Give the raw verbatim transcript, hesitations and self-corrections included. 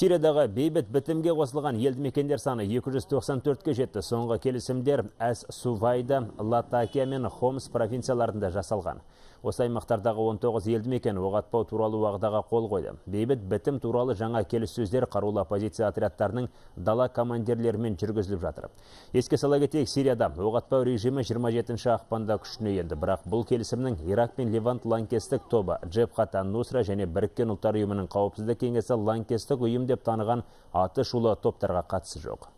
Сириядағы бейбіт бітімге қосылған елді мекендер саны екі жүз тоқсан төртке жетті. Соңғы келісімдер Әс-Сувайда, Латакия мен Хомс провинцияларында жасалған. Осы аймақтардағы он тоғыз елді мекен оқ атпау туралы уағдаға қол қойды. Бейбіт бітім туралы жаңа келіссөздер қарулы оппозиция отрядтарының дала командирлерімен жүргізіліп жатыр. Еске сала кетейік, Сирияда оқ атпау режимі жиырма жетінші ақпанда күшіне енді, бірақ бұл келісімнің Ирак пен Левант лаңкестік тобы, Джебхат ан-Нусра және Біріккен Ұлттар Ұйымының қауіпсіздік кеңесі лаңкестік ұйым деп таныған атышулы топтарға қатысы жоқ.